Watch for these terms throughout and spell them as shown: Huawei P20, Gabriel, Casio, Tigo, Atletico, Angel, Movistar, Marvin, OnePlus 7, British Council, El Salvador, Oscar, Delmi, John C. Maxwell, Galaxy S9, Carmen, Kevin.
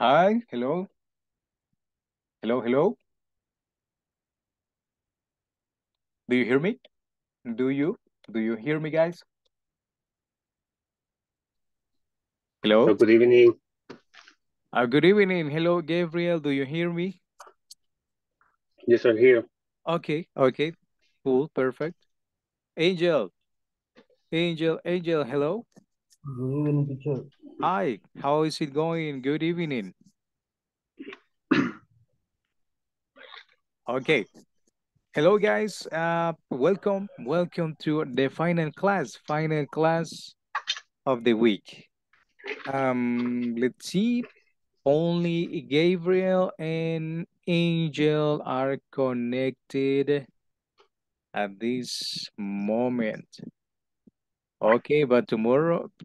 Hi, hello, hello, hello. Do you hear me? Do you? Do you hear me, guys? Hello. Good evening. Good evening. Hello, Gabriel. Do you hear me? Yes, I'm here. Okay. Cool, perfect. Angel, Angel, hello. Good evening, teacher. Hi, how is it going? Good evening. Okay. Hello, guys. Welcome to the final class of the week. Let's see. Only Gabriel and Angel are connected at this moment. Okay, but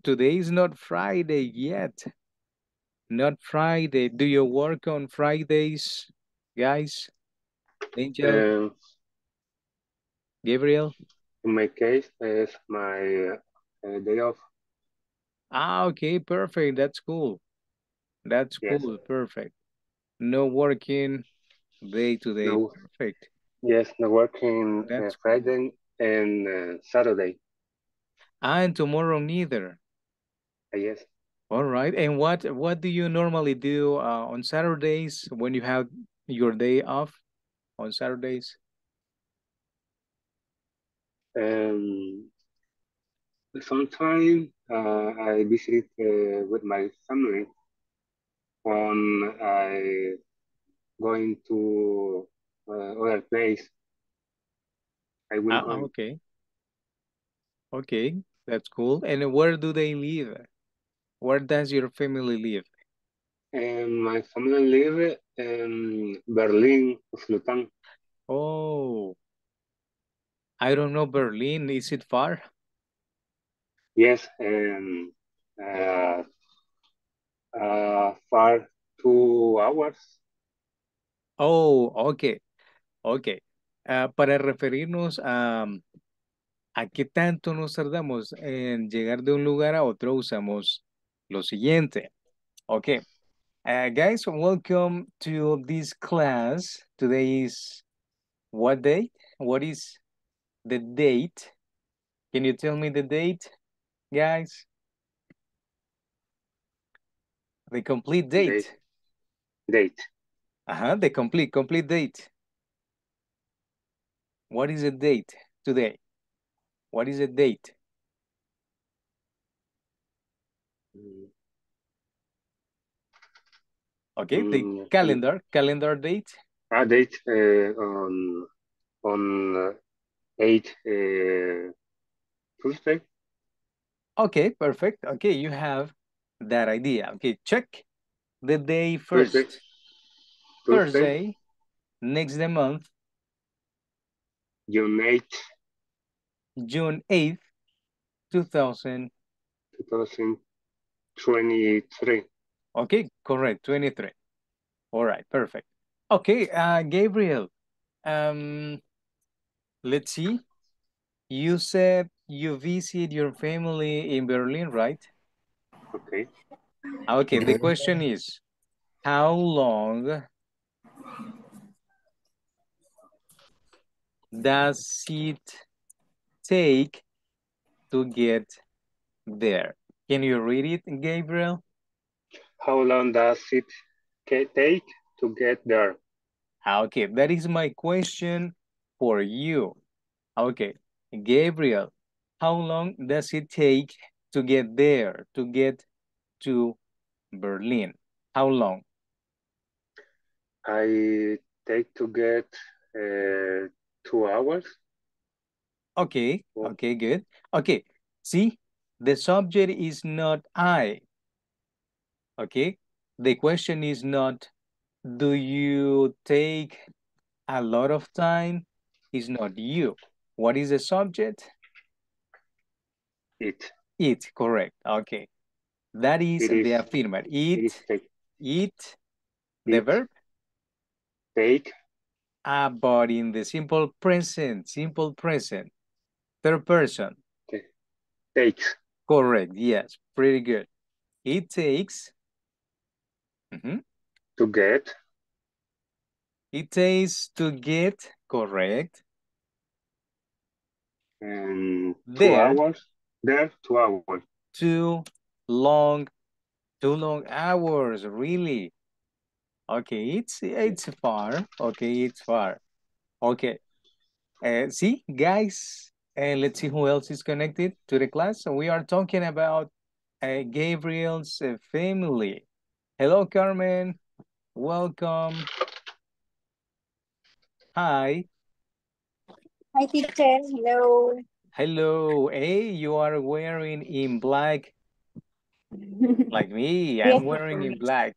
today is not Friday yet. Not Friday. Do you work on Fridays, guys? Angel? Gabriel? In my case, it's my day off. Ah, okay, perfect. That's cool. That's cool, perfect. No working day today, no. Perfect. Yes, no working Friday and Saturday. And tomorrow neither. Yes. All right. And what do you normally do on Saturdays when you have your day off on Saturdays? Sometimes I visit with my family when I going to other place. I will. Okay. Okay. That's cool. And where do they live? Where does your family live? My family live in Berlin, Slotan. Oh, I don't know Berlin. Is it far? Yes, far 2 hours. Oh, okay. Okay. Para referirnos ¿a qué tanto nos tardamos en llegar de un lugar a otro? Usamos lo siguiente. Okay. Guys, welcome to this class. Today is what day? What is the date? Can you tell me the date, guys? The complete date. Date. The complete date. What is the date today? What is the date? Okay, the calendar date. Date on 8 Tuesday. Okay, perfect. Okay, you have that idea. Okay, check the day first. Thursday. Next the month. June 8th. June 8th, 2023. Okay, correct, 23. All right, perfect. Okay, Gabriel, let's see. You said you visit your family in Berlin, right? Okay. Okay, the question is, how long does it take to get there? Can you read it, Gabriel? How long does it take to get there? Okay, that is my question for you. Okay, Gabriel, how long does it take to get there, to get to Berlin? How long? I take to get 2 hours. Okay, okay, good. Okay, see, the subject is not I. Okay, the question is not, do you take a lot of time? It's not you. What is the subject? It. It, correct. Okay, that is the affirmative. It, the verb? Take. But in the simple present. Third person. Okay. Takes. Correct, yes, pretty good. It takes To get. It says to get, correct. There. 2 hours. There, 2 hours. Too long hours, really. Okay, it's far. Okay, it's far. Okay. See, guys, let's see who else is connected to the class. So we are talking about Gabriel's family. Hello, Carmen. Welcome. Hi. Hi, teacher. Hello. Hello. Hey, you are wearing in black. Like me, I'm wearing in black.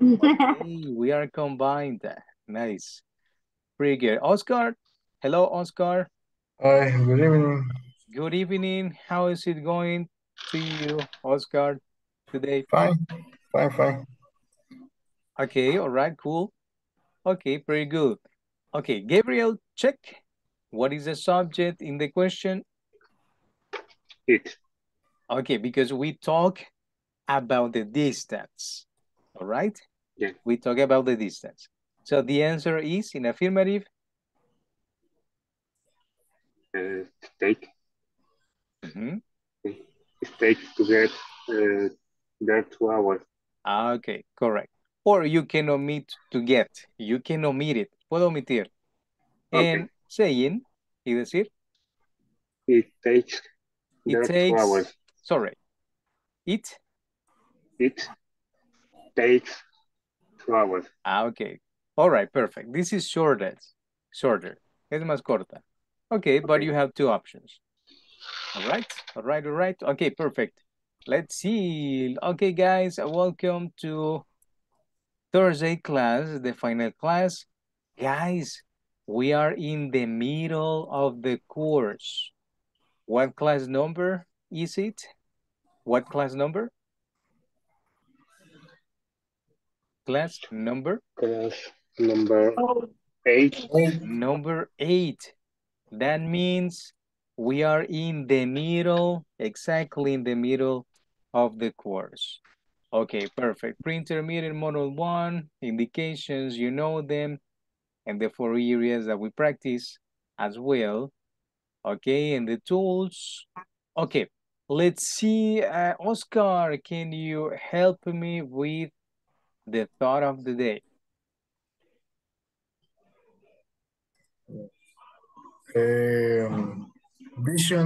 Okay, we are combined. Nice. Pretty good. Oscar. Hello, Oscar. Hi, good evening. Good evening. How is it going to you, Oscar, today? Fine. Okay, all right, cool. Okay, pretty good. Okay, Gabriel, check. What is the subject in the question? It. Okay, because we talk about the distance, all right? Yeah. We talk about the distance. So the answer is in affirmative. Take. It takes to get there 2 hours. Okay, correct. Or you can omit to get. You can omit it. Puedo omitir. Okay. And saying, y decir. It takes 2 hours. Sorry. It takes 2 hours. Ah, okay. All right, perfect. This is shorter. Es más corta. Okay, but you have two options. All right. Okay, perfect. Let's see. Okay, guys, welcome to Thursday class, the final class. Guys, we are in the middle of the course. What class number is it? What class number? Class number 8. Number 8. That means we are in the middle, exactly in the middle of the course. Okay, perfect. Pre-intermediate model 1, indications, you know them, and the 4 areas that we practice as well. Okay, and the tools. Okay, let's see. Oscar, can you help me with the thought of the day? Vision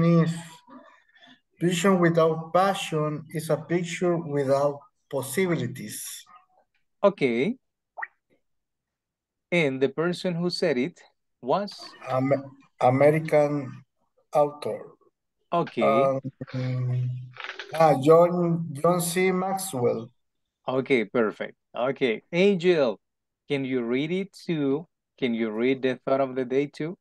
without passion is a picture without possibilities. Okay. And the person who said it was? American author. Okay. John C. Maxwell. Okay, perfect. Okay. Angel, can you read it too? Can you read the thought of the day too?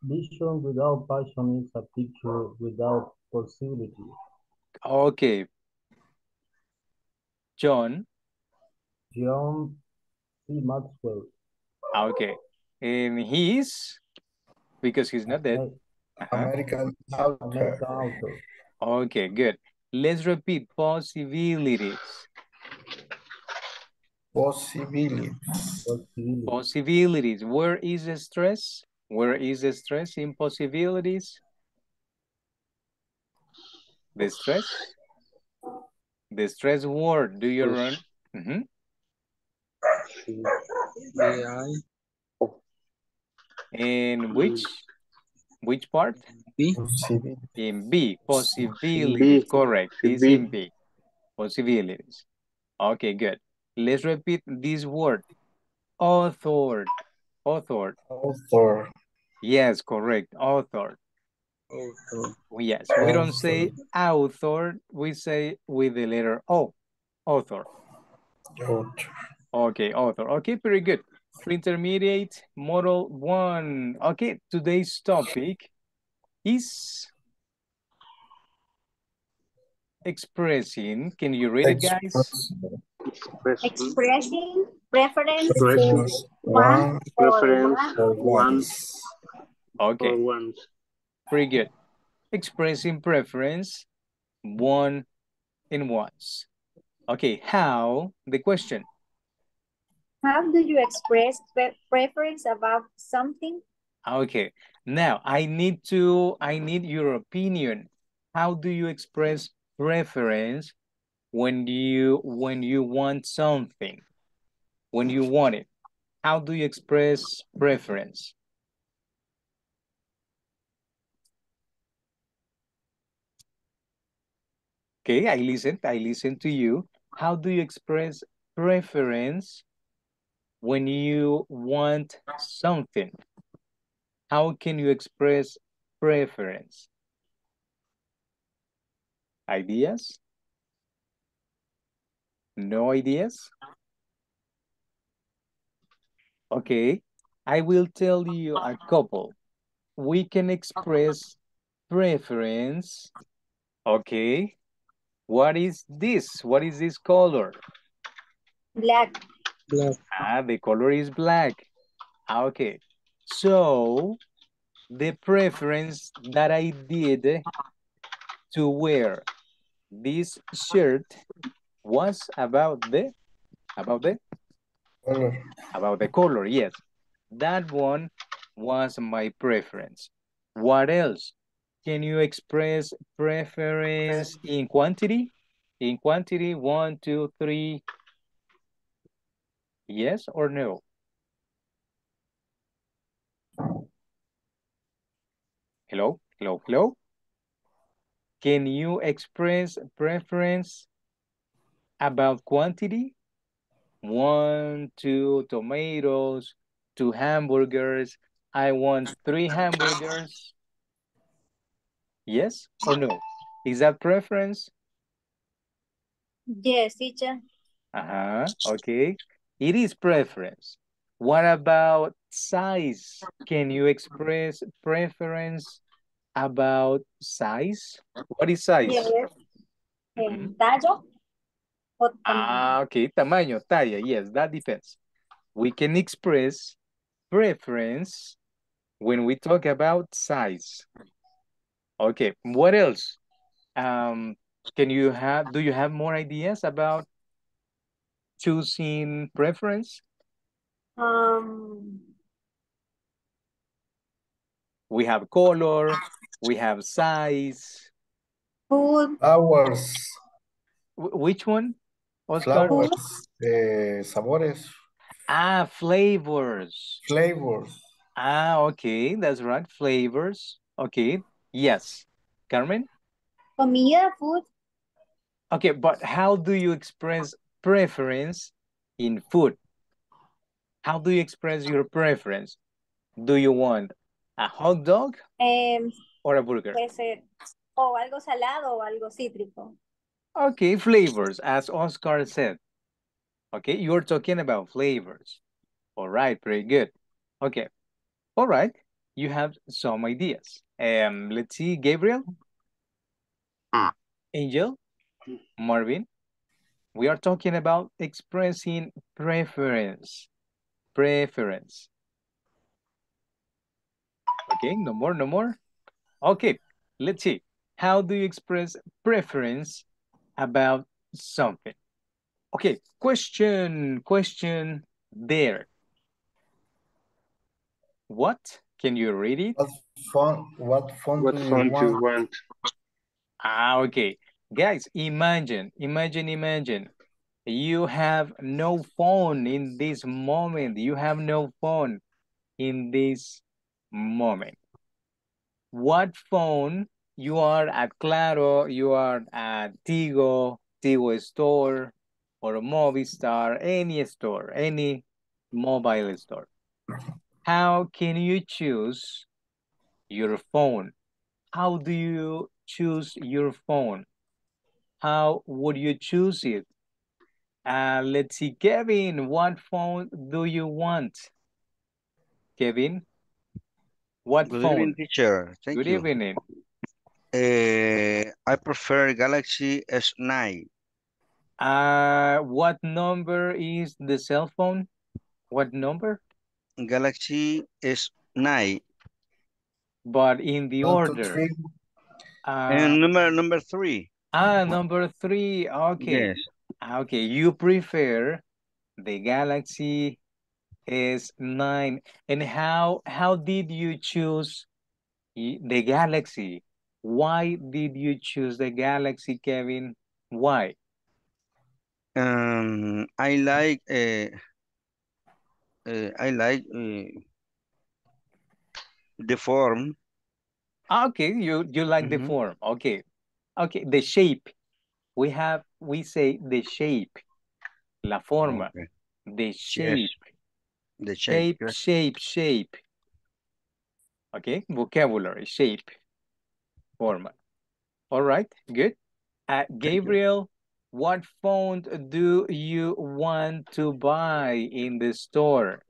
Vision without passion is a picture without possibility. Okay. John C. Maxwell. Okay. And he's, because he's not dead. American author. Okay, good. Let's repeat possibilities. Possibilities. Where is the stress? Where is the stress in possibilities? The stress word. Do you run? And which part? B. In B. Possibilities. Correct. It's in B. Possibilities. Okay, good. Let's repeat this word. Author. Yes, correct. Author. Yes, we don't say author. We say with the letter O. Author. Okay, author. Okay, very good. Pre-intermediate model 1. Okay, today's topic is expressing. Can you read it, guys? Expressing preference one. Okay, pretty good. expressing preference, one in wants. Okay, how, the question. How do you express preference about something? Okay, now I need your opinion. How do you express preference when you want something, when you want it? How do you express preference? Okay, I listened to you. How do you express preference when you want something? How can you express preference? Ideas? No ideas? Okay, I will tell you a couple. We can express preference. Okay. What is this? What is this color? Black. Black. Ah, the color is black. Okay. So, the preference that I did to wear this shirt was about the color, yes. That one was my preference. What else? Can you express preference in quantity? In quantity, 1, 2, 3. Yes or no? Hello, hello, hello. Can you express preference about quantity? 1, 2 tomatoes, 2 hamburgers. I want 3 hamburgers. Yes or no? Is that preference? Yes, teacher. Okay. It is preference. What about size? Can you express preference about size? What is size? Yes. Tallo. Okay. Tamaño, talla. Yes, that depends. We can express preference when we talk about size. Okay, what else? Do you have more ideas about choosing preference? We have color, we have size. Food. Flowers. Which one? Oscar? Flowers. Sabores. Ah, flavors. Flavors. Ah, okay, that's right, flavors. Okay. Yes. Carmen? Comida, food. Okay, but how do you express preference in food? How do you express your preference? Do you want a hot dog or a burger? O algo salado o algo cítrico. Okay, flavors, as Oscar said. Okay, you're talking about flavors. All right, very good. Okay, all right. You have some ideas. Let's see, Gabriel, Angel, Marvin. We are talking about expressing preference. Preference. Okay, no more. Okay, let's see. How do you express preference about something? Okay, question there. What? Can you read it? What font do you want? Ah, okay. Guys, imagine. You have no phone in this moment. What phone? You are at Claro, you are at Tigo store, or Movistar, any mobile store. How can you choose your phone? How do you choose your phone? How would you choose it? Let's see, Kevin, what phone do you want? Kevin, what phone? Good evening, teacher. Thank you. Good evening. I prefer Galaxy S9. What number is the cell phone? What number? Galaxy S9. But in the order. And number three. Number three. Okay. Yes. Okay. You prefer the Galaxy S9. And how did you choose the Galaxy? Why did you choose the Galaxy, Kevin? Why? I like the form. Okay, you like the form. Okay. Okay, the shape. We say the shape. La forma. Okay. The shape. Yes. The shape. Shape, yes. shape. Okay, vocabulary, shape, forma. All right, good. Gabriel, what phone do you want to buy in the store?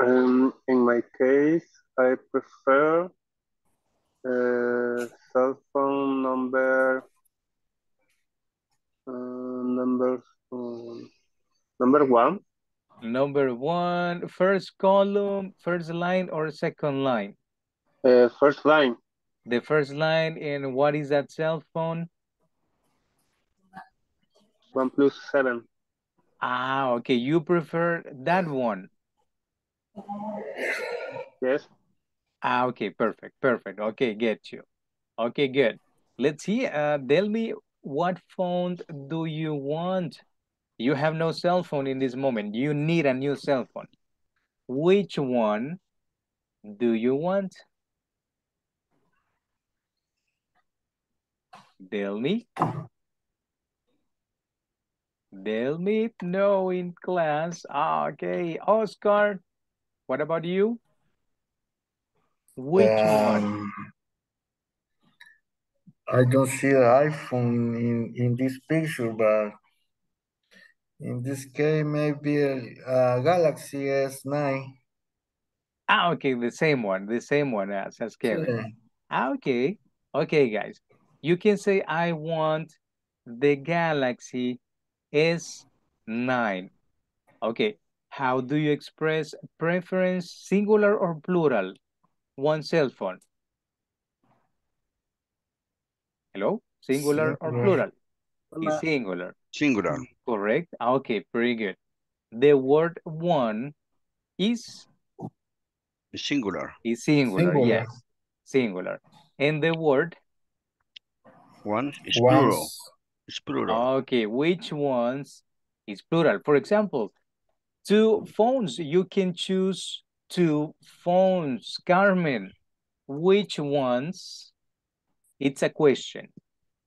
In my case, I prefer cell phone number one. Number one, first column, first line, or second line? First line. The first line, and what is that cell phone? OnePlus 7. Ah, okay. You prefer that one? Yes. Ah, okay. Perfect. Okay, get you. Okay, good. Let's see. Delmi, what phone do you want? You have no cell phone in this moment. You need a new cell phone. Which one do you want? Delmi? They'll meet no in class. Okay, Oscar, what about you? Which one? I don't see an iPhone in this picture, but in this case, maybe a Galaxy S9. Ah, okay, the same one as Kevin. Yeah. Ah, okay, guys. You can say, I want the Galaxy S9. Okay, how do you express preference, singular or plural? One cell phone. Hello? Singular or plural? It's singular. Singular. Correct. Okay, pretty good. The word one is? Singular. Is singular, yes. Singular. And the word? One is plural. It's plural. Okay, which ones is plural? For example, two phones. You can choose two phones. Carmen, which ones? It's a question.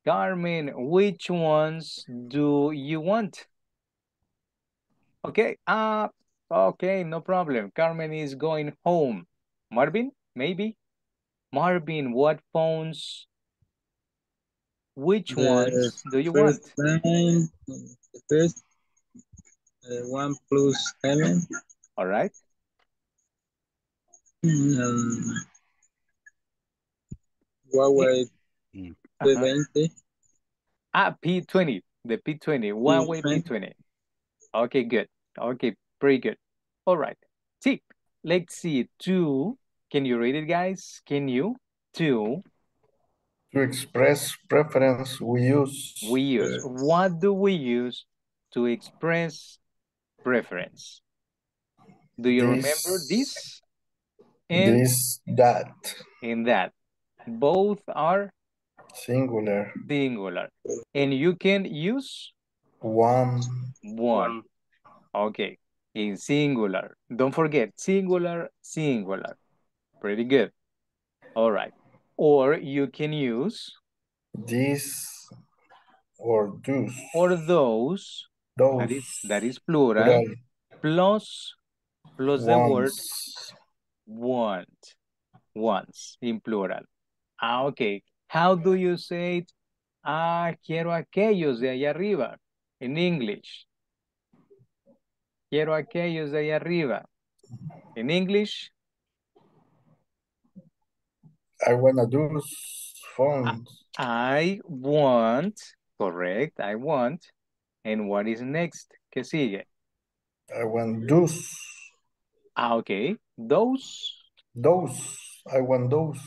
Carmen, which ones do you want? Okay. Okay, no problem. Carmen is going home. Marvin, maybe? Marvin, what phones? Which ones do you want? OnePlus 7. All right. Huawei P20. Ah, P20. The P20. Huawei P20. Okay, good. Okay, pretty good. All right. See, let's see. Two. Can you read it, guys? Can you? Two. To express preference, we use. What do we use to express preference? Do you remember this? And this, that. And that. Both are? Singular. And you can use? One. Okay. In singular. Don't forget, singular. Pretty good. All right. Or you can use this or those. Or those. That is plural. Plus the word want. Once in plural. Ah, okay. How do you say it? Ah, quiero aquellos de allá arriba. In English. Quiero aquellos de allá arriba. In English. I want a those phones. I want. And what is next? ¿Qué sigue? I want those. Ah, okay. Those. I want those.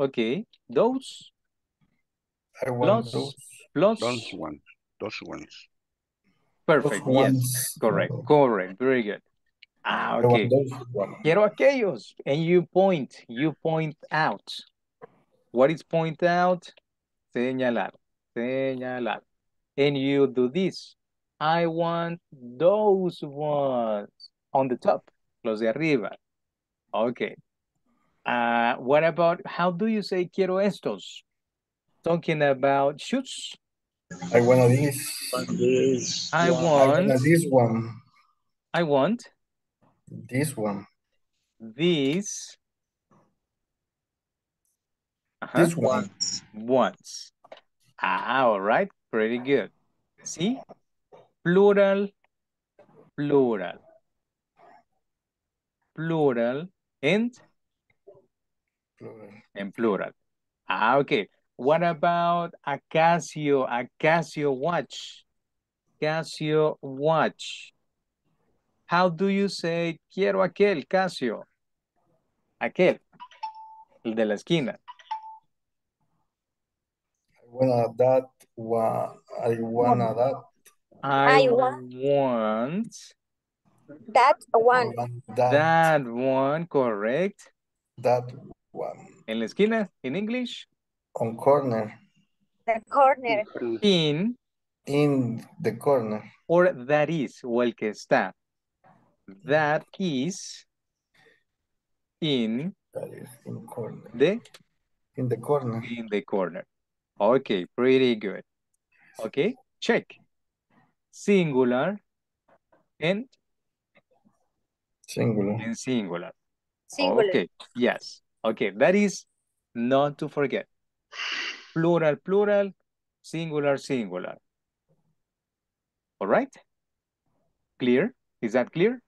Okay. Those. Are one, plus, those, plus those ones. Those ones. Perfect. Those yes. Ones. Correct. Correct. Very good. Ah, okay. Quiero aquellos. And you point out. What is point out? Señalar. Señalar. And you do this. I want those ones on the top. Los de arriba. Okay. What about, how do you say quiero estos? Talking about shoots. I want this. I want. I want this one. I want. This one. These. This one. Once. Ah, all right. Pretty good. See? Plural. Plural. Plural. And? Plural. And plural. Ah, okay. What about a Casio? A Casio watch. Casio watch. How do you say, quiero aquel, Casio? Aquel, el de la esquina. I want that one. I want that. I want. That one. That one, correct. That one. En la esquina, in English? On corner. The corner. In. In the corner. Or that is, o el que está. That is in, corner. The? In the corner. In the corner. Okay, pretty good. Okay, check. Singular and? Singular. And singular. Singular. Okay, yes. Okay, that is not to forget. Plural, plural, singular, singular. All right? Clear? Is that clear?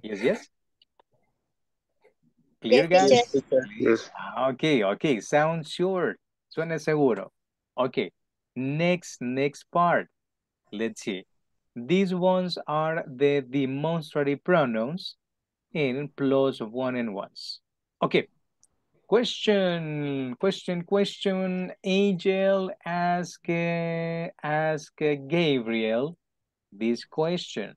Yes, yes. Clear, guys? Yes. Yes. Okay, okay. Sounds sure. Suena seguro. Okay. Next part. Let's see. These ones are the demonstrative pronouns in plus one and ones. Okay. Question. Angel ask Gabriel this question.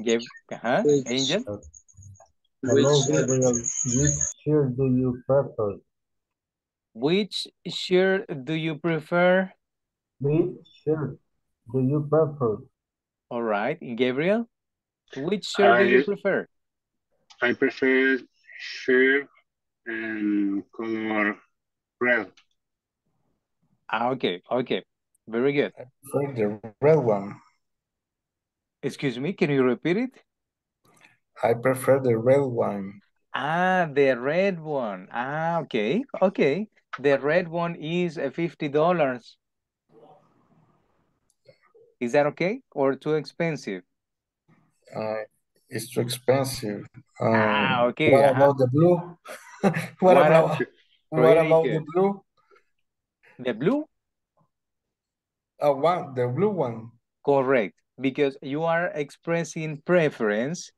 Angel? Which shirt do you prefer? Which shirt do you prefer? Which shirt do you prefer? All right. Gabriel? Which shirt do you prefer? I prefer shirt and color red. Okay, okay. Very good. I prefer the red one. Excuse me, can you repeat it? I prefer the red one. Ah, the red one. Ah, okay, okay. The red one is $50. Is that okay or too expensive? It's too expensive. Okay. What about the blue? What about the blue? The blue? The blue one. Correct. Because you are expressing preference,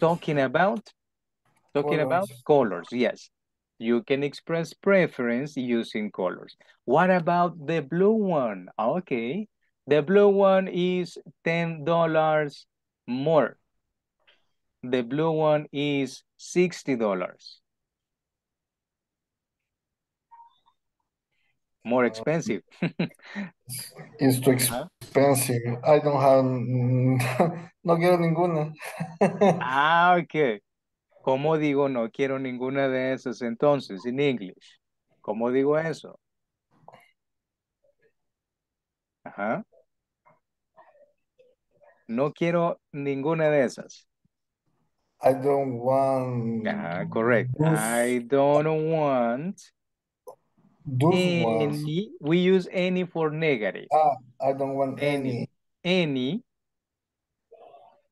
talking about colors, yes. You can express preference using colors. What about the blue one? Okay, the blue one is $10 more. The blue one is $60. More expensive. It's too expensive. I don't have, no quiero ninguna. Okay. ¿Cómo digo no quiero ninguna de esas entonces in English? ¿Cómo digo eso? Ajá. No quiero ninguna de esas. I don't want. Correct. I don't want. Any, we use any for negative. I don't want any. Any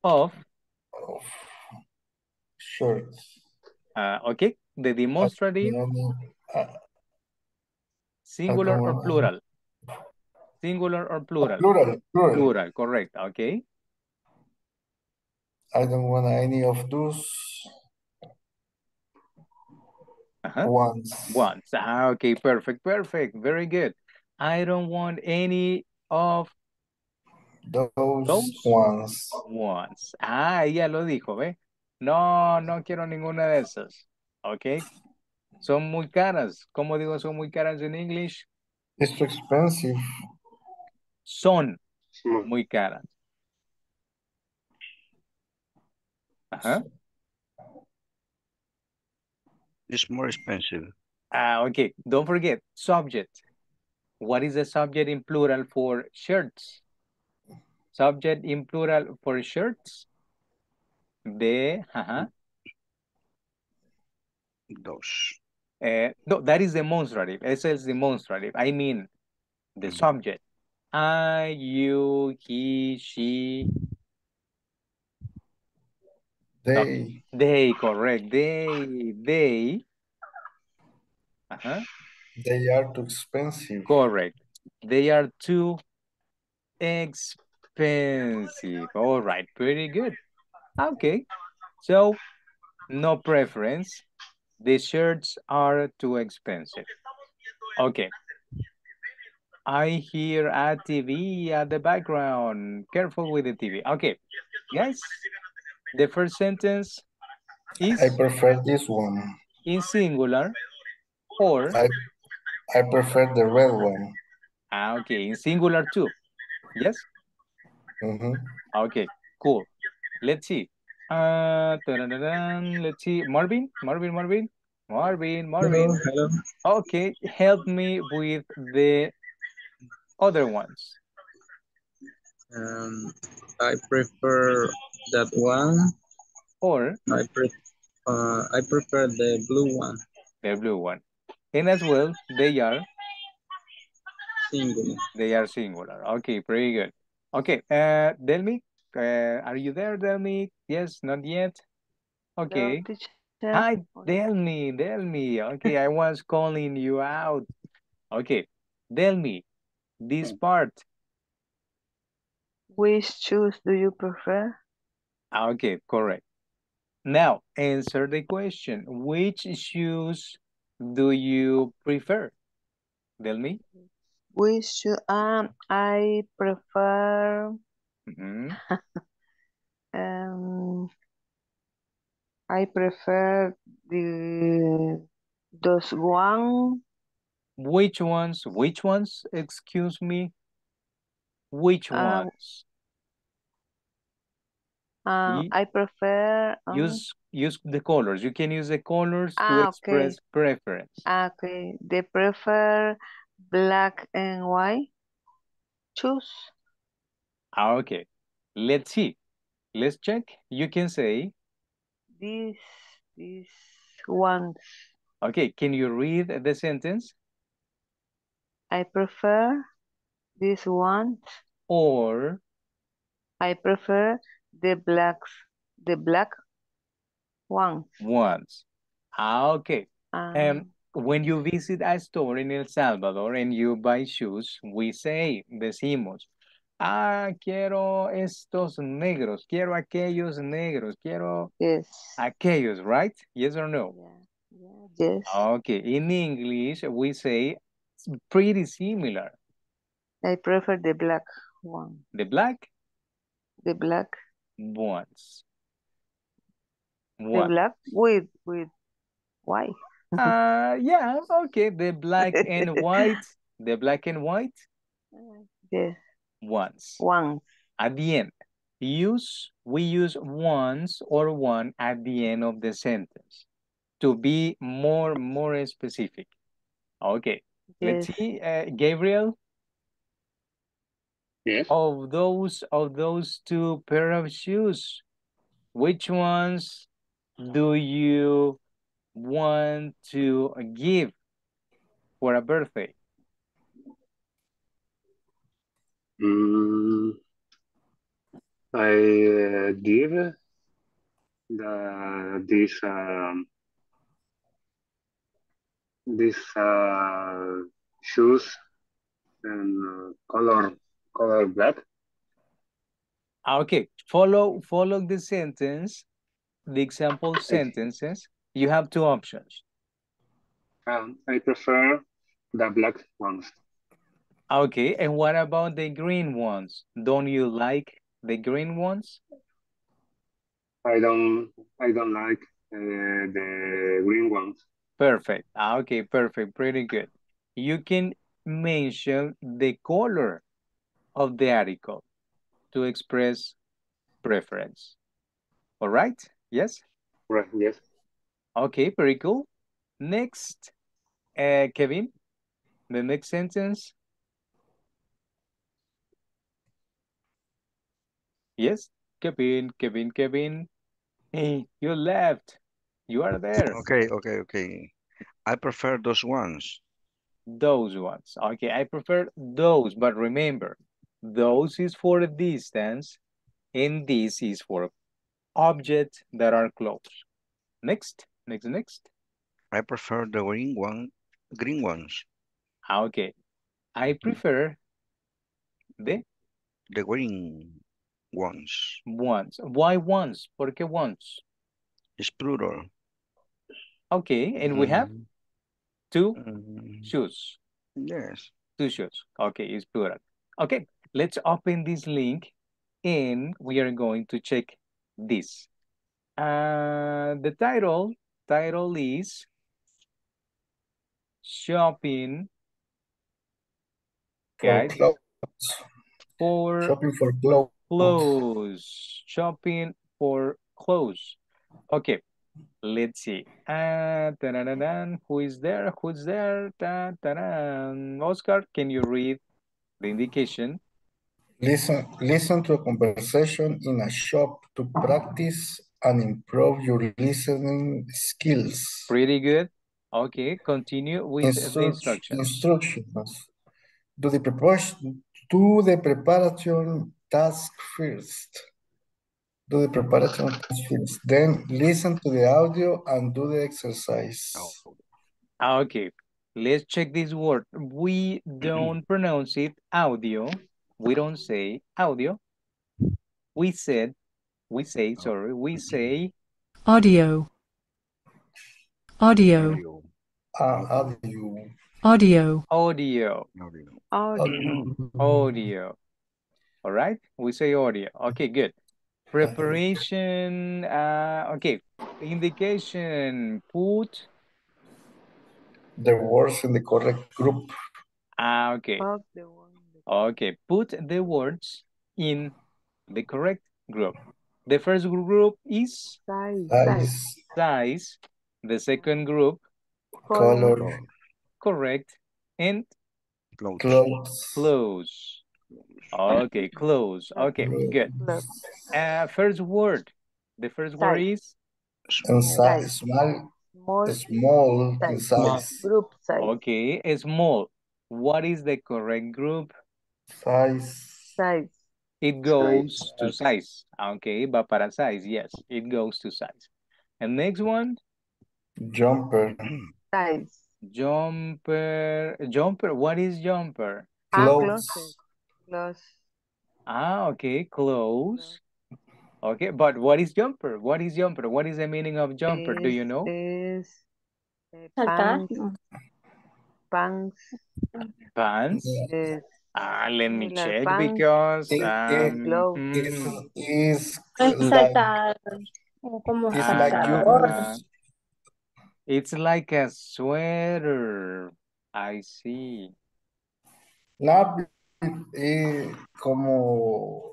of shirts. Okay, the demonstrative. Singular or plural? Singular or plural? Plural, correct. Okay. I don't want any of those ones. Okay, perfect. Very good. I don't want any of those ones. Ah, ella lo dijo, ¿ve? No, no quiero ninguna de esas. Ok. Son muy caras. ¿Cómo digo son muy caras en English? It's too expensive. Son muy caras. Ajá. It's more expensive. Ah, okay. Don't forget, subject. What is the subject in plural for shirts? Subject in plural for shirts? De, ajá. Dos. No, that is demonstrative. It says demonstrative. I mean, the subject. I, you, he, she. They. No, they, correct. They. Uh-huh. They are too expensive. Correct. They are too expensive. All right. Pretty good. Okay. So, no preference. The shirts are too expensive. Okay. I hear a TV at the background. Careful with the TV. Okay. Guys, the first sentence is... I prefer this one. In singular or... I prefer the red one. Ah, okay. In singular too. Yes? Mm-hmm. Okay. Cool. Let's see. Let's see. Marvin. Hello. Okay, help me with the other ones. I prefer that one. Or I prefer the blue one. The blue one. And as well, they are singular. They are singular. Okay, pretty good. Okay, Delmi. Are you there, Delmi? Yes, not yet. Okay. No, hi, Delmi. Okay, I was calling you out. Okay, Delmi, this part. Which shoes do you prefer? Okay, correct. Now, answer the question. Which shoes do you prefer, Delmi? Which shoe? I prefer... Mm-hmm. I prefer those ones. Which ones? Which ones? Excuse me. Which ones? I prefer. Use the colors. You can use the colors to express preference. Okay. They prefer black and white. Choose. Okay, let's see. Let's check. You can say these ones. Okay, can you read the sentence? I prefer this one. Or I prefer the black ones. Okay. When you visit a store in El Salvador and you buy shoes, we say, decimos, ah, quiero estos negros, quiero aquellos negros, quiero aquellos, right? Yes or no? Yeah. Yes. Okay, in English, we say it's pretty similar. I prefer the black one. The black? The black. Ones. The black with white. Yeah, okay, the black and white. The black and white? Yes. Once at the end. We use once or one at the end of the sentence to be more specific. Okay, yes. Let's see, Gabriel. Yes. Of those two pair of shoes, which ones do you want to give for a birthday? I give these shoes and color black. Okay, follow the sentence, the example sentences. You have two options. I prefer the black ones. Okay, and what about the green ones? Don't you like the green ones? I don't like the green ones. Perfect. Okay, perfect. Pretty good. You can mention the color of the article to express preference. All right? Yes? Right, yes. Okay, very cool. Next, Kevin, the next sentence. Yes, Kevin. Hey, you left. You are there. Okay. I prefer those ones. Those ones. Okay, I prefer those, but remember, those is for the distance, and this is for objects that are close. Next. I prefer the green ones. Okay, I prefer the green ones. Ones. Why ones? ¿Por qué ones? It's plural. Okay, and we have two shoes. Yes. Two shoes. Okay, it's plural. Okay, let's open this link and we are going to check this. The title is Shopping, guys. Shopping for clothes. Okay, let's see. Who's there? Oscar, can you read the indication? Listen to a conversation in a shop to practice and improve your listening skills. Pretty good. Okay, continue with the instructions. Do the preparation task first. Then listen to the audio and do the exercise. Okay, let's check this word. We don't pronounce it audio. We don't say audio. We say audio. Audio. All right, we say audio. Okay, good. Preparation, okay. Indication, put the words in the correct group. Okay. Okay, put the words in the correct group. The first group is size. The second group, color. Correct. And clothes. Okay, close. Okay, good. First word. The first word is small size. Group size. Okay, small. What is the correct group? Size. It goes to size. Okay, but para size, yes, it goes to size. And next one? Jumper. Size. Jumper. What is jumper? Clothes. Okay, clothes. Okay, but what is jumper? What is the meaning of jumper? Do you know? Pants. Yes. Let me check because it's like a sweater. I see. Como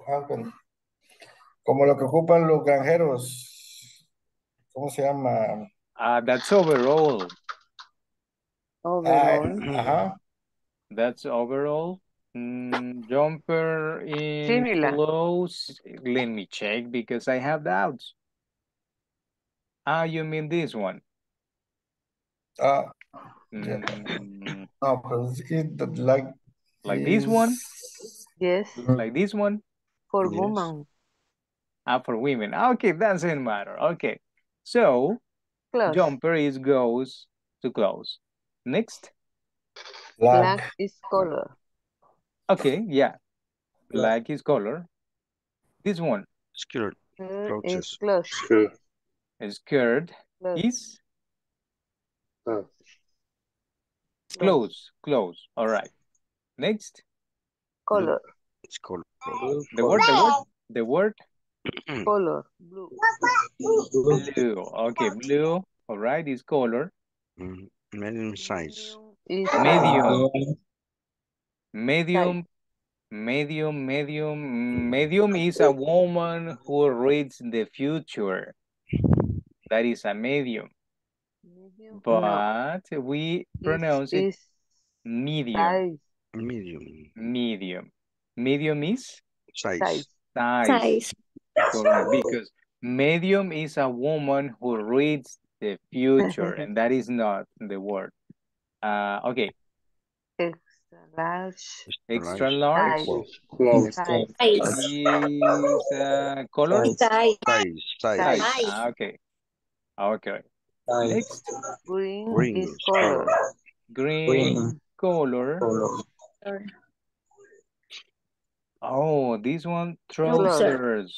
lo que ocupan los granjeros. ¿Cómo se llama? That's overall. That's overall. Jumper in clothes. Let me check because I have doubts. You mean this one? Yeah. No, but it's like this one? Yes. Like this one? For women. For women. Okay, doesn't matter. Okay. So, jumper goes to clothes. Next. Black is color. Okay, yeah. Black is color. This one. Scared. Is close. Sure. Scared. Close. Is? Close. Close. Close. All right. Next. Color. It's color. The word. Color. Blue. Blue. Okay, blue. All right, is color. Medium size. Medium. Medium. Medium is a woman who reads the future. That is a medium. But we pronounce it medium. Medium. Medium. Medium is? Size. Size. Correct, because medium is a woman who reads the future, and that is not the word. Okay. Extra large. Extra large. Size. Is, color? Size. Size. Okay. Okay. Size. Next. Green is color. Green. Color. Color. Oh, this one, trousers.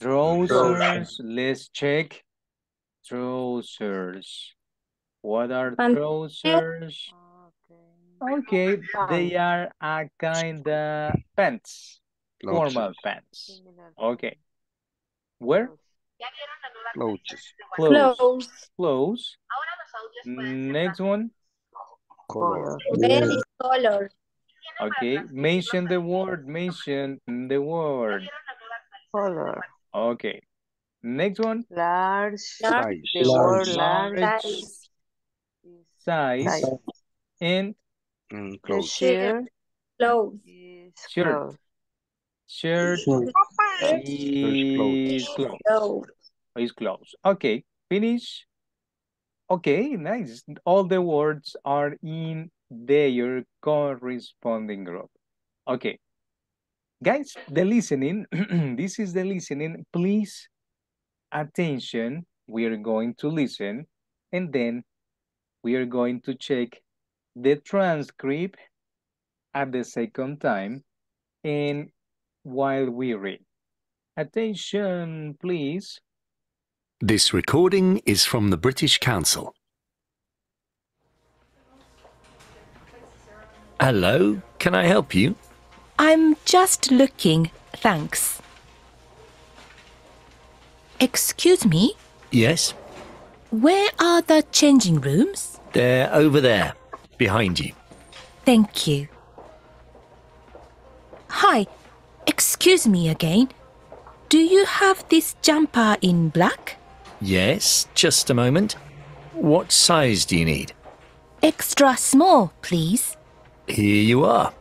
Trousers, let's check. Trousers. What are trousers? Okay, they are a kind of pants. Formal pants. Okay. Where? Clothes. Clothes. Clothes. Next one. Color. Very color. Okay, mention the word, Color. Okay, next one. Large, large. Size, and clothes. Shirt, is clothes. Okay, finish. Okay, nice. All the words are in their corresponding group. Okay. Guys, the listening, this is the listening. Please, attention, we are going to listen and then we are going to check the transcript at the second time and while we read. Attention, please. This recording is from the British Council. Hello, can I help you? I'm just looking, thanks. Excuse me? Yes? Where are the changing rooms? They're over there, behind you. Thank you. Hi, excuse me again. Do you have this jumper in black? Yes, just a moment. What size do you need? Extra small, please. Here you are.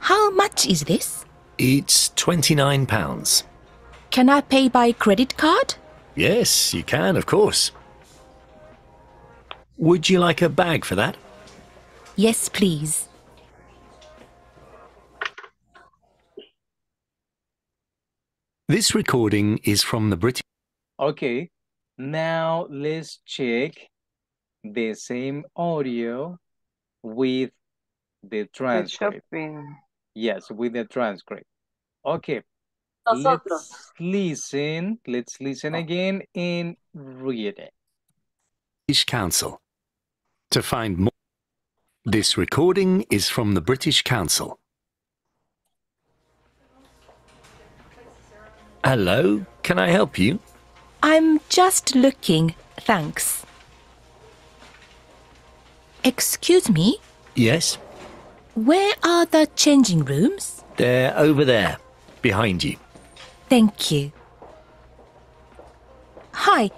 How much is this? It's £29. Can I pay by credit card? Yes, you can, of course. Would you like a bag for that? Yes, please. This recording is from the British... Okay, now let's check the same audio with the transcript. Yes, with the transcript. Okay. Let's listen. Let's listen again and read it. British Council. To find more. This recording is from the British Council. Hello, can I help you? I'm just looking, thanks. Excuse me? Yes? Where are the changing rooms? They're over there, behind you. Thank you. Hi,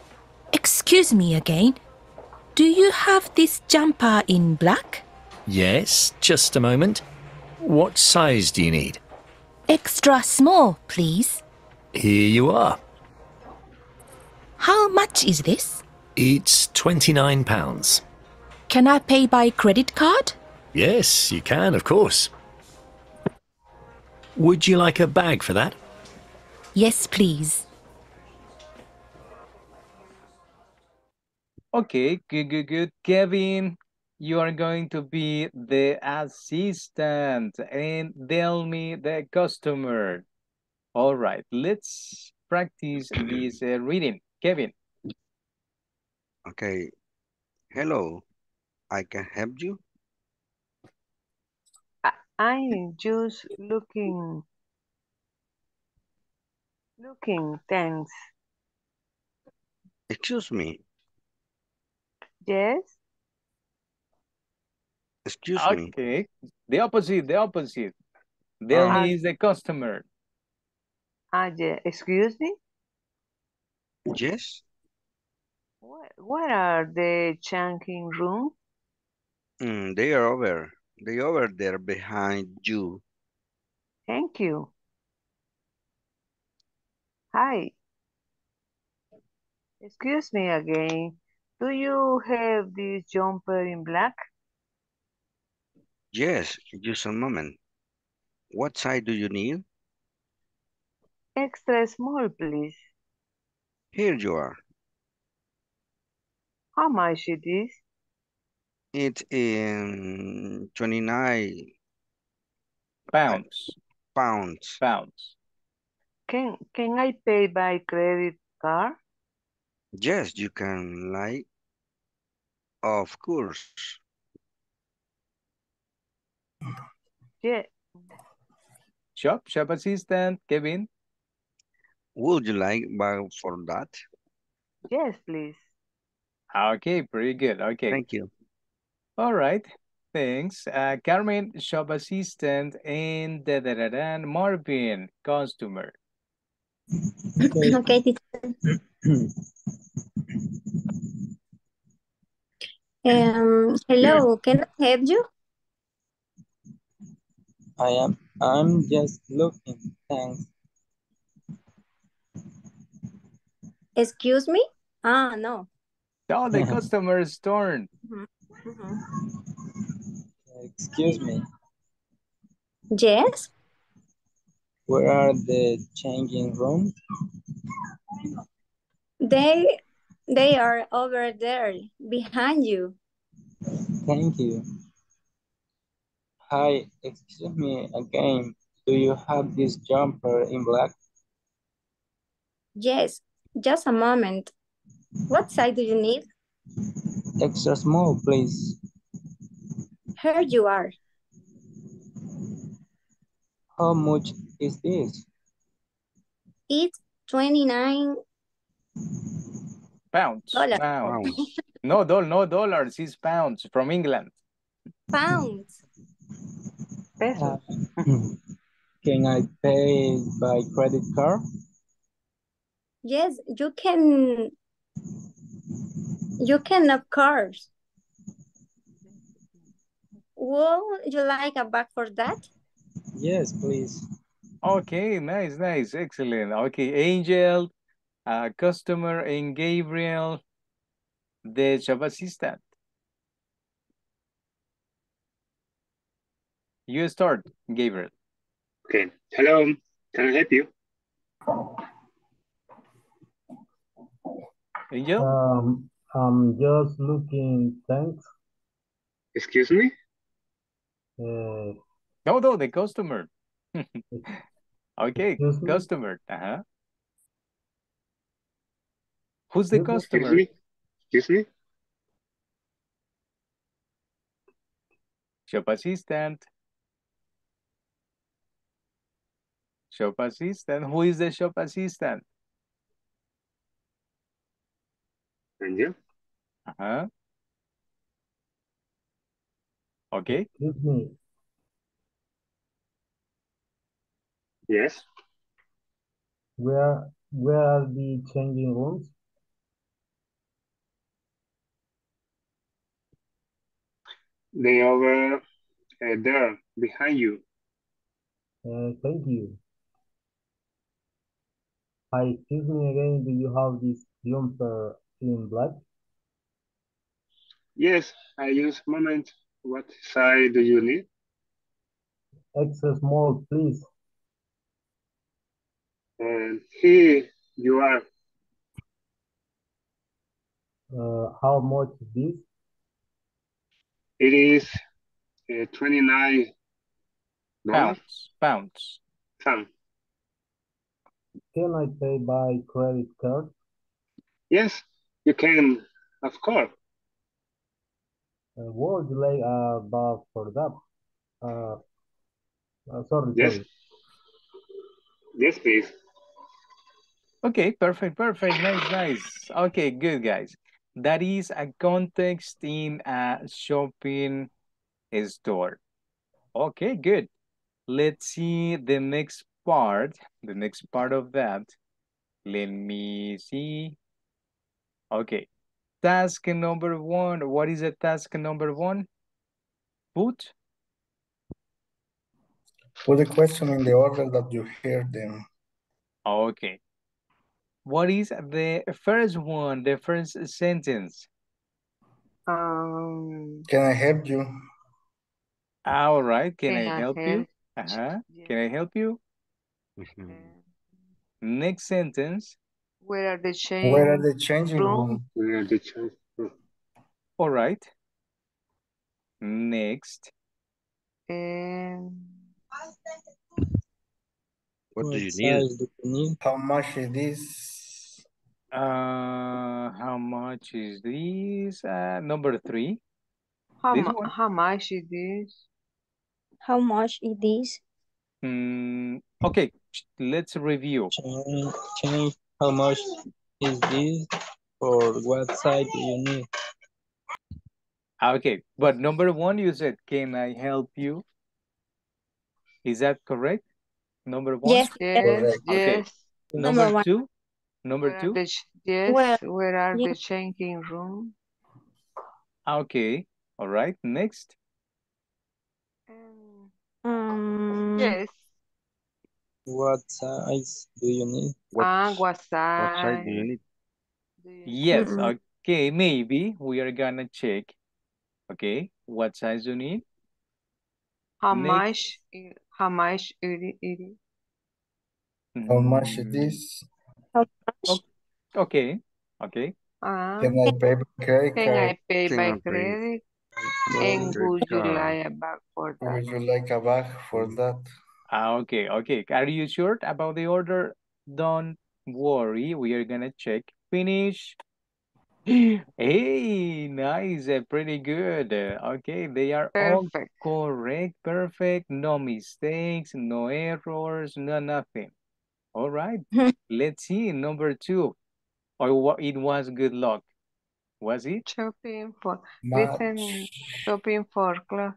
excuse me again. Do you have this jumper in black? Yes, just a moment. What size do you need? Extra small, please. Here you are. How much is this? It's £29. Can I pay by credit card? Yes, you can, of course. Would you like a bag for that? Yes, please. Okay, good. Kevin, you are going to be the assistant and Delmi, the customer. All right, let's practice this reading. Kevin. Okay. Hello, I can help you. I'm just looking, thanks. Excuse me. Yes? Excuse me. Okay, the opposite. Delmi is the customer. Yeah. Excuse me? Yes? What are the changing rooms? They are over. They are over there behind you. Thank you. Hi. Excuse me again. Do you have this jumper in black? Yes, just a moment. What size do you need? Extra small, please. Here you are. How much it is? It's in 29 pounds. Pounds. Can I pay by credit card? Yes, you can, like, of course. Yeah. Shop assistant, Kevin. Would you like for that? Yes, please. Okay, pretty good. Okay. Thank you. All right. Thanks. Carmen, shop assistant, and Marvin, customer. Okay. Hello, can I help you? I'm just looking, thanks. Excuse me? Ah, no. Oh, the customer is torn. Excuse me. Yes? Where are the changing rooms? They are over there, behind you. Thank you. Hi, excuse me again. Do you have this jumper in black? Yes, just a moment. What size do you need? Extra small, please. Here you are. How much is this? It's 29 pounds. Pounds. No dollars, it's pounds from England. Pounds. Can I pay by credit card? Yes, you can. You can, of course. Would you like a bag for that? Yes, please. Okay, nice, excellent. Okay, Angel, customer, and Gabriel, the shop assistant. You start, Gabriel. Okay, hello, can I help you? Angel? I'm just looking, thanks. Excuse me? No, the customer. Okay, customer. Uh-huh. Who's the customer? Excuse me? Shop assistant. Who is the shop assistant? Angel. Uh-huh. Okay. Excuse me. Yes. Where are the changing rooms? They over there behind you. Thank you. Hi, excuse me again. Do you have this jumper in black? Yes, I just moment. What size do you need? Extra small, please. And here you are. How much is this? It is 29 pounds. Can I pay by credit card? Yes, you can, of course. Would you like a bag for that? Sorry. Yes. Sorry. Yes, please. Okay, perfect, nice. Okay, good, guys. That is a context in a shopping store. Okay, good. Let's see the next part. The next part of that. Let me see. Okay. Task number one. What is the task number one? Put the question in the order that you hear them. Okay. What is the first one? The first sentence. Can I help you? All right. Can I help you? Uh-huh. Yeah. Can I help you? Next sentence. Where are the change? Where are the changing room? Where are the change room? All right. Next. What do you need? How much is this? How much is this? Number three. How much is this? How much is this? Okay, let's review. Change. How much is this? Or what size do you need? Okay, but number one, you said, can I help you? Is that correct? Number one? Yes. Yes. Okay. Yes. Number two? Number two? Where are the changing room? Okay. All right. Next. Yes. What size do you need? What size do you need? Yes. Okay. Maybe we are going to check. Okay. What size do you need? How much it is? How much it is? Okay, okay. Can I pay by credit card? Can I pay by credit? And would you like a bag for that? Would you like a bag for that? Okay, okay. Are you sure about the order? Don't worry, we are gonna check. Finish. Hey, nice, pretty good. Okay, they are all correct, perfect, no mistakes, no errors, no nothing. All right, let's see, number two. It was good luck, was it? Shopping for clothes.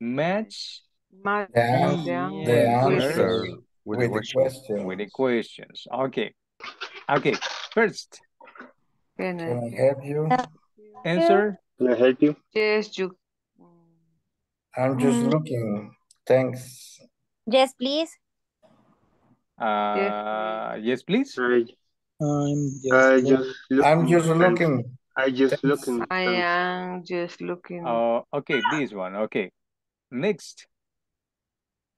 Match the answer with the questions. Okay, okay, first. Can I help you? Answer. Can I help you? Yes, you. I'm just looking. Thanks. Yes, please. Yes, please. I'm just looking. I am just looking. Oh, okay. This one. Okay. Next.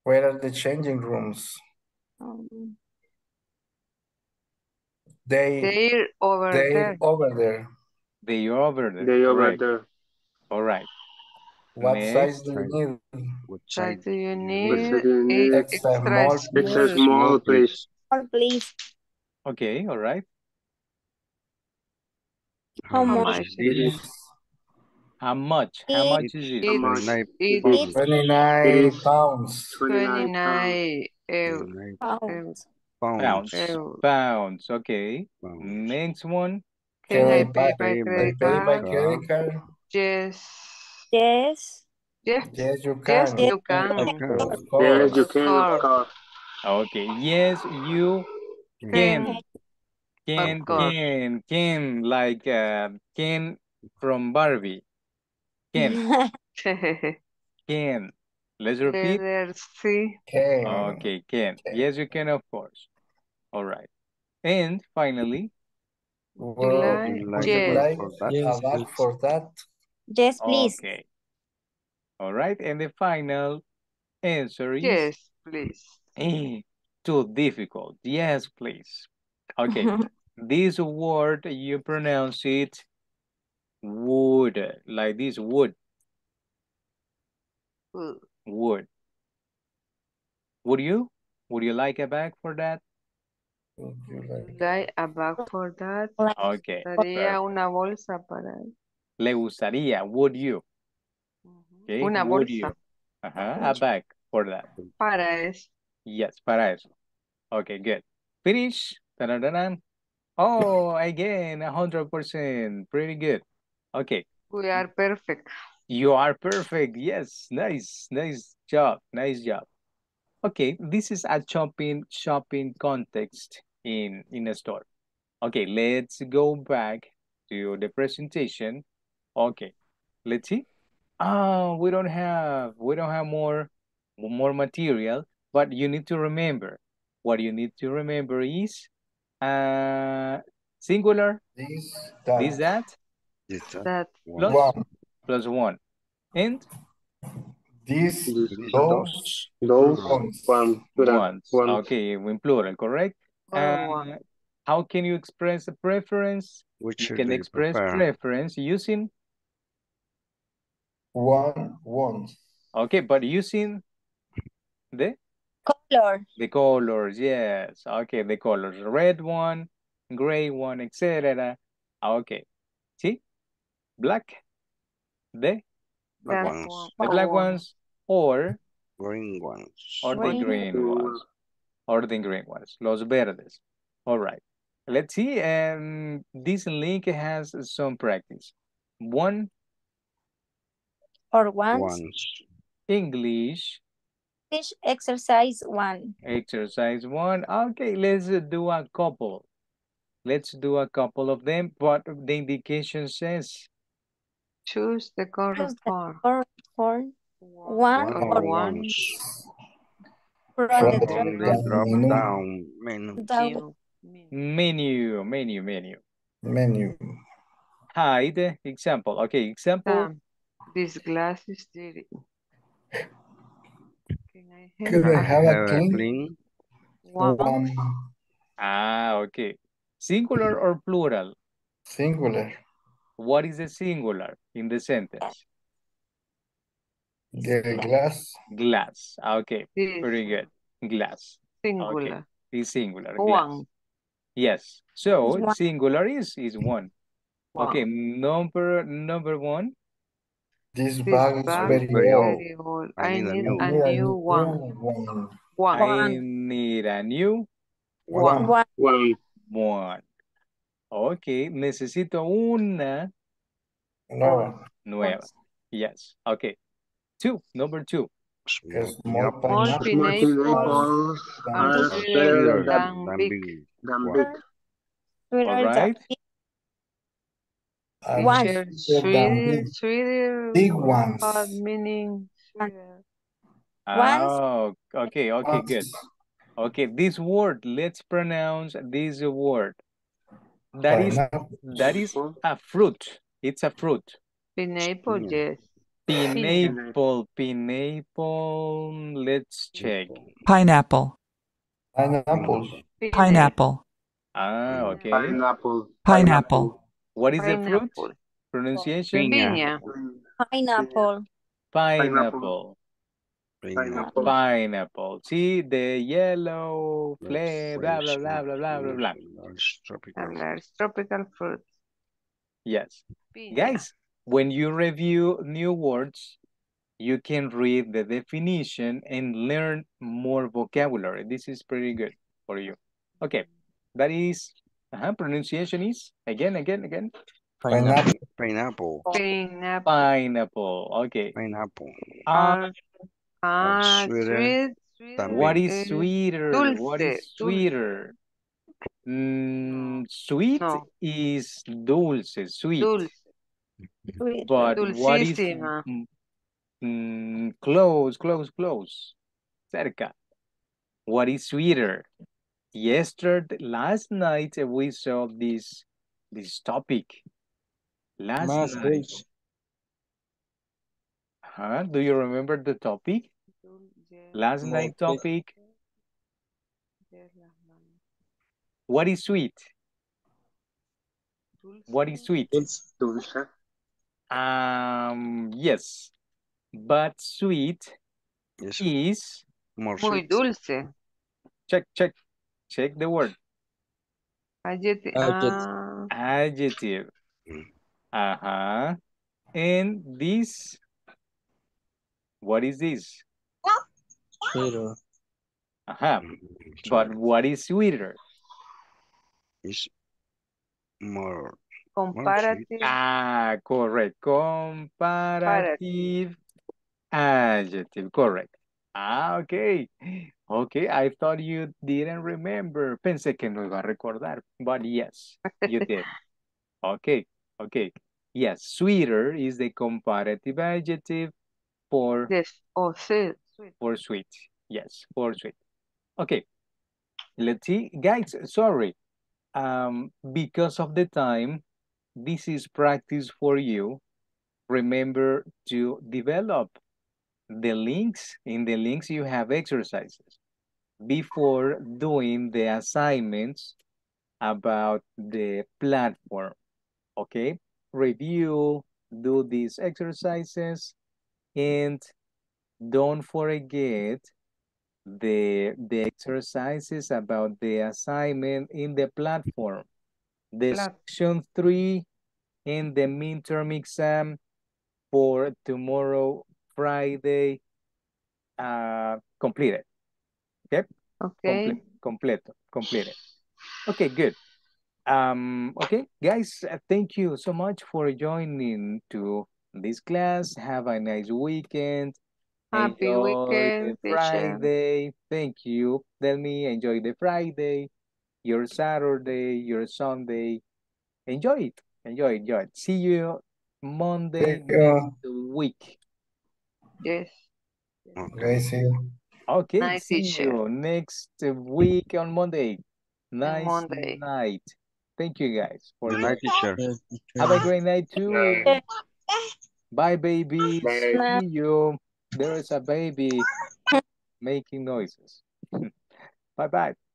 Where are the changing rooms? They're over there. All right. What size do you need? What size do you need? Extra small, please. Okay, all right. How much is it? 29 pounds. 29 pounds. Pounds. Okay. Pounds. Next one. Can I pay by credit card? Yes, you can. Okay. Yes, you can. Like Ken from Barbie. Ken. Ken. Let's repeat. Ken. Okay, Ken. Yes, you can, of course. All right. And finally. Would you like a bag for that? Yes, please. Okay. All right. And the final answer is. Yes, please. Too difficult. Yes, please. Okay. This word, you pronounce it wood. Like this, wood. Would you like a bag for that? Like a bag for that. Okay. Sería una bolsa para. Le gustaría. Would you? Okay. Una would bolsa. You? A bag for that. Para eso. Yes, para eso. Okay, good. Finish. Ta-da-da-da. Oh, again, 100%. Pretty good. Okay. We are perfect. You are perfect. Yes. Nice. Nice job. Nice job. Okay. This is a shopping context in a store. Okay. Let's go back to the presentation. Okay. Let's see. Oh, we don't have more material, but you need to remember. What you need to remember is singular. This, that. Plus one. And this those ones. Okay, in plural, correct? How can you express a preference? You can express preference using one. Okay, but using the color. The colors, yes. Okay, the colors. Red one, gray one, etc. Okay. See? Black. The black ones or green ones. Or the green ones. Los verdes. All right. Let's see. This link has some practice. Once. English exercise 1. Exercise 1. Okay, let's do a couple. Let's do a couple of them. But the indication says choose the correct form. One. Drop down menu. Hide. Example. Okay, example. This glass is dirty. Could I have a clean? One. Okay. Singular or plural? Singular. What is the singular in the sentence? The glass. Glass. Okay. Very good. Glass. Singular. Okay. The singular. One. Glass. Yes. So one. Singular is one. Wow. Okay. Number one. This bag is very old. I need a new one. Okay, necesito una nueva. Yes, okay. Number two. Small pineapples are smaller than big. All right. Okay, good. Okay, this word, let's pronounce this word. That is a fruit. It's a fruit. Pineapple, yes. Pineapple. Let's check. Pineapple. Okay. Pineapple. What is the fruit? Pronunciation? Pineapple. See the yellow flag, blah, blah, blah, blah, blah, blah, blah. Tropical fruit. Yes. Pina. Guys, when you review new words, you can read the definition and learn more vocabulary. This is pretty good for you. Okay. That is... pronunciation is again. Pineapple. Okay. Pineapple. Sweeter. What is sweeter? Dulce. What is sweeter? Sweet is dulce. Sweet. But what is close? Cerca. What is sweeter? Last night we saw this topic. Do you remember the topic? Last night topic. What is sweet? It's dulce. Yes, but sweet is muy dulce. Check the word. Adjective. Adjective. Uh-huh. And this, what is this? Sweater. Uh-huh. But what is sweater? It's more. Comparative. Ah, correct. Comparative adjective. Correct. Ah, okay. Okay, I thought you didn't remember. Pensé que no iba a recordar, but yes, you did. Okay, okay. Yes, sweeter is the comparative adjective for... Yes, oh, sweet. For sweet. Yes, for sweet. Okay. Let's see. Guys, sorry. Because of the time, this is practice for you. Remember to develop the links. In the links, you have exercises. Before doing the assignments about the platform, okay? Review, do these exercises, and don't forget the exercises about the assignment in the platform. The section 3 and the midterm exam for tomorrow, Friday, completed. Okay? Okay. Completed. Okay, good. Okay, guys, thank you so much for joining to this class. Have a nice weekend. Happy enjoy weekend, the Friday. Teacher. Thank you. Delmi, enjoy the Friday, your Saturday, your Sunday. Enjoy it. Enjoy it. See you Monday next week. Yes. Okay, see you. Okay, nice see teacher. You next week on Monday. Nice Monday. Night. Thank you guys for night, teacher. Have a great night too. Bye, baby. Bye. See you. There is a baby making noises. Bye-bye.